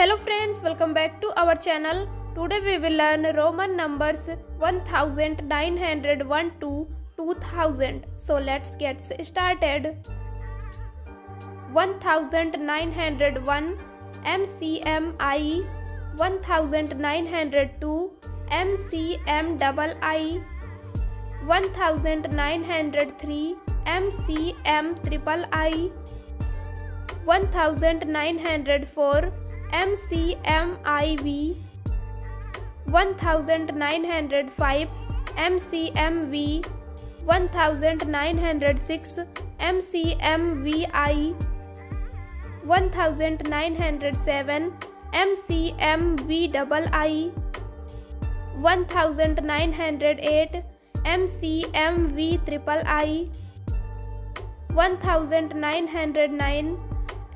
Hello friends, welcome back to our channel. Today we will learn Roman numbers 1901 to 2000. So let's get started. 1901 MCMI, 1902 MCMII, 1903 MCMIII, 1904 MCMIV, 1905 MCMV, 1906 MCMVI, 1907 MCMVII, 1908 MCMVIII, 1909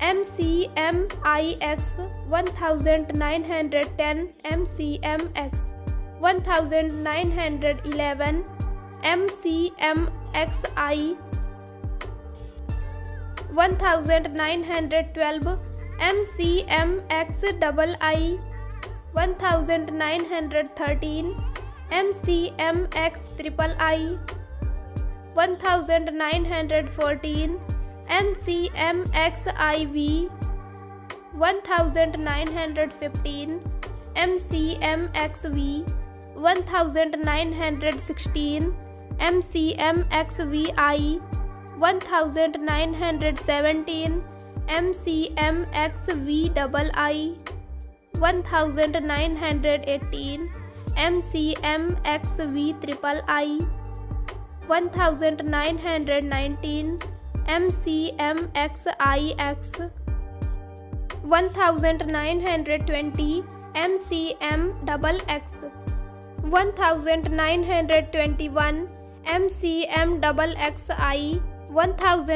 MCMIX, 1910 MCMX, 1911 MCMXI, 1912 MCMXII, 1913 MCMXIII, 1914 MCMXIV, 1915 MCMXV, 1916 MCMXVI, 1917 MCMXVII, 1918 MCMXVIII, 1919 MCMXIX, 1920 MCMXX, 1921 MCMXXI, 1922 MCMXXII, 1923 MCMXXIII, 1924 MCMXXIV, 1925 MCMXXV, 1926 MCMXXVI, 1927 MCMXXVII, 1928 MCMXXVIII, 1929 MCMXXIX, 1930 MCMXXX, 1931 MCMXXI, 1932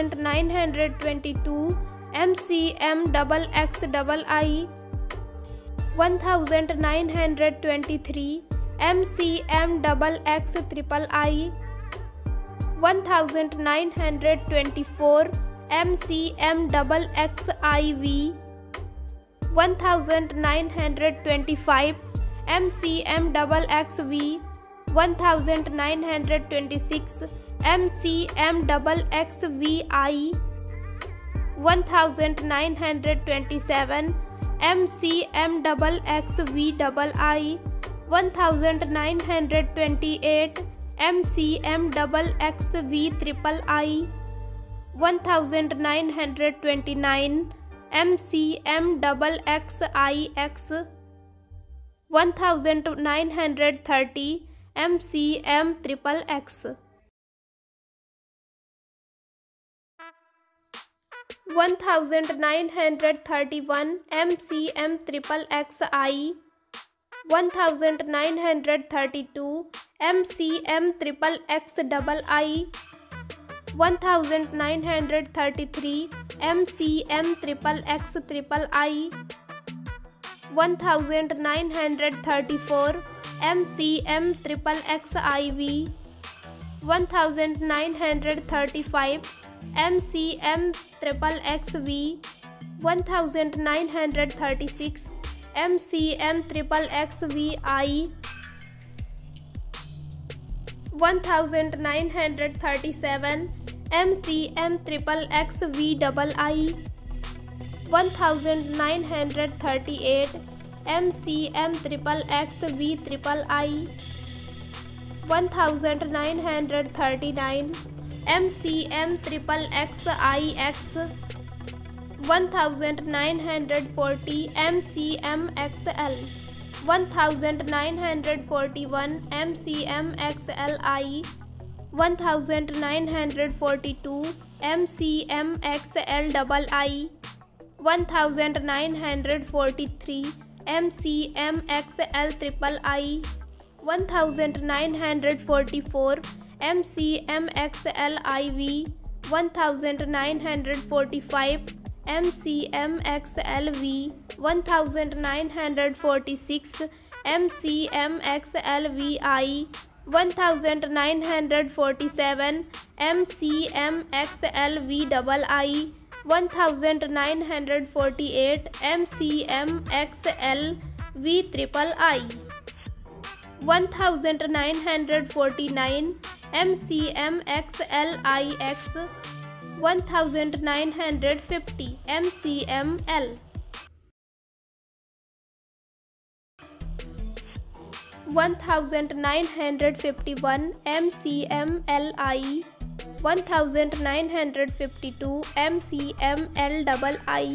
MCMXXII, 1933 MCMXXIII, 1934 MCMXXIV, 1935 MCMXXV, 1936 MCMXXVI, 1937 MCMXXVII, 1938 MCMXXVIII, 1939 MCMXXIX, 1940 MCMXL, 1941 MCMXLI, 1942 MCMXLII, 1943 MCMXLIII, 1944 MCMXLIV, 1945 MCMXLV, 1946 MCMXLVI, 1947 MCMXLVII, 1948 MCMXLVIII, 1949 MCMXLIX, 1950 MCML, 1951 MCMLI, 1952 MCMLII, 1953 MCMLIII,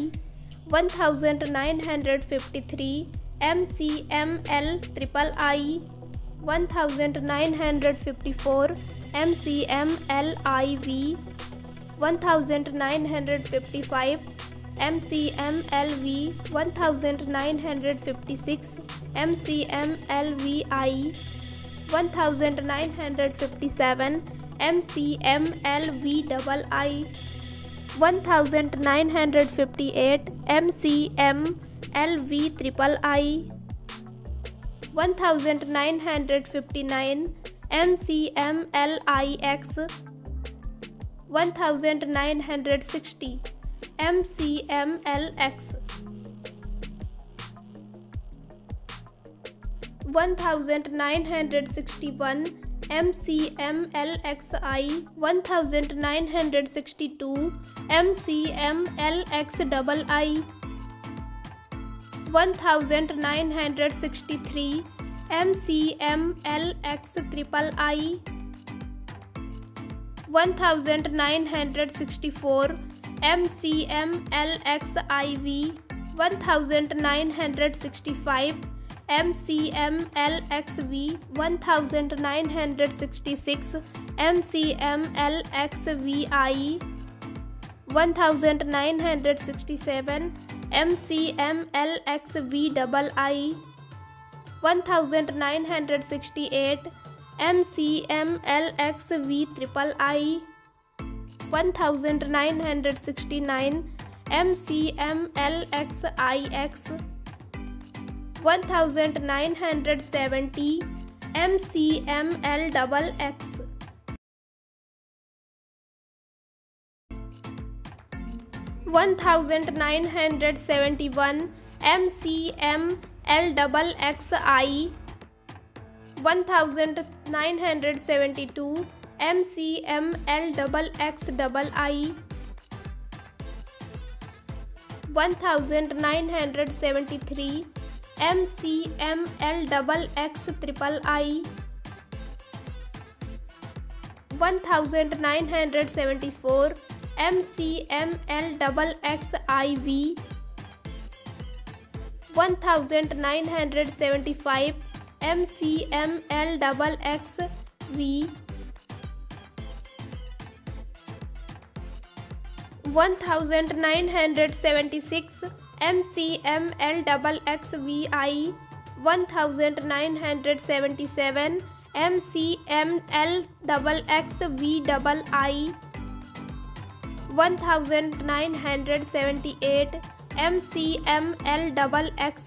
1954 MCMLIV, 1955 MCMLV, 1956 MCMLVI, 1957 MCMLVII, 1958 MCMLVIII, 1959 MCMLIX, 1960 MCMLX, 1961 MCMLXI, 1962 MCMLXII, 1963 MCMLXIII, 1964 MCMLXIV, 1965 MCMLXV, 1966 MCMLXVI, 1967 MCMLXVII, 1968 MCMLXVIII, 1969 MCMLXIX, 1970 MCMLX, 1971 MCMLXI, 1972 MCMLXXII, 1973 MCMLXXII, 1974 MCMLXXIV, 1975 MCMLXXV, 1976 MCMLXXVI, 1977 MCMLXXVII, 1978 MCMLXXVIII, 1979 MCMLXIX, 1980 MCMLXXX, 1981 MCMLXXXI, 1982 MCMLXXXII, 1983 MCMLXXXII, 1984 MCMLXXIV, 1985 MCMLXXXV, 1986 MCMLXXXVI, 1987 MCMLXXXVII, 1988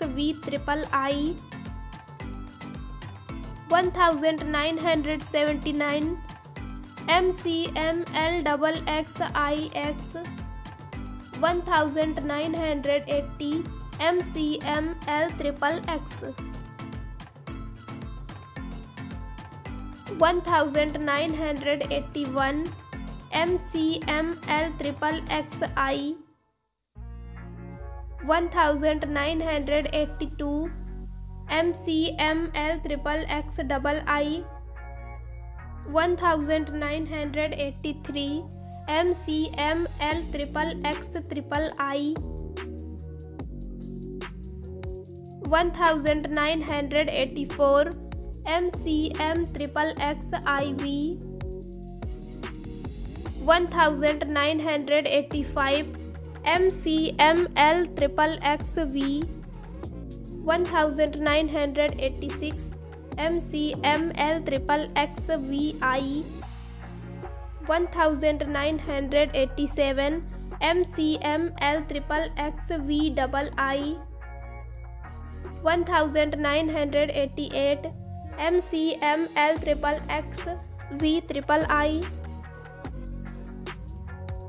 MCMLXXXVIII,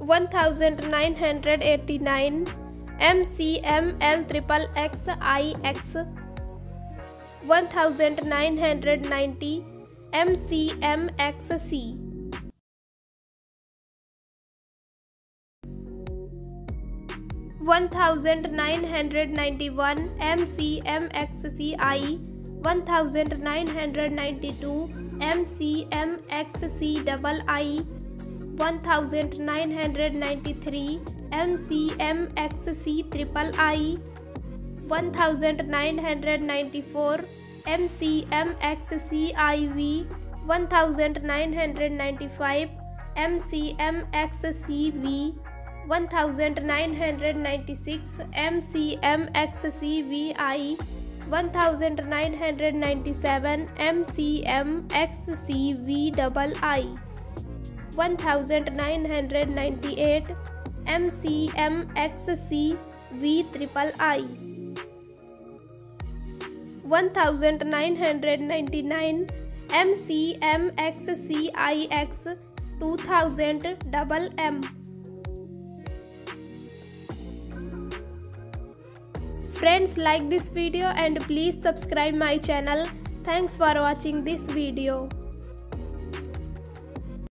1989 MCMLXXX, 1990 MCMXC.1991 MCMXCI, 1992 MCMXCII, 1993 MCMXCIII, 1994 MCMXCIV, 1995 MCMXCV, 1996 MCMXCVI, 1997 MCMXCVII, 1998 MCMXCVIII, 1999 MCMXCIX, 2000 MM. Friends, like this video and please subscribe my channel. Thanks for watching this video.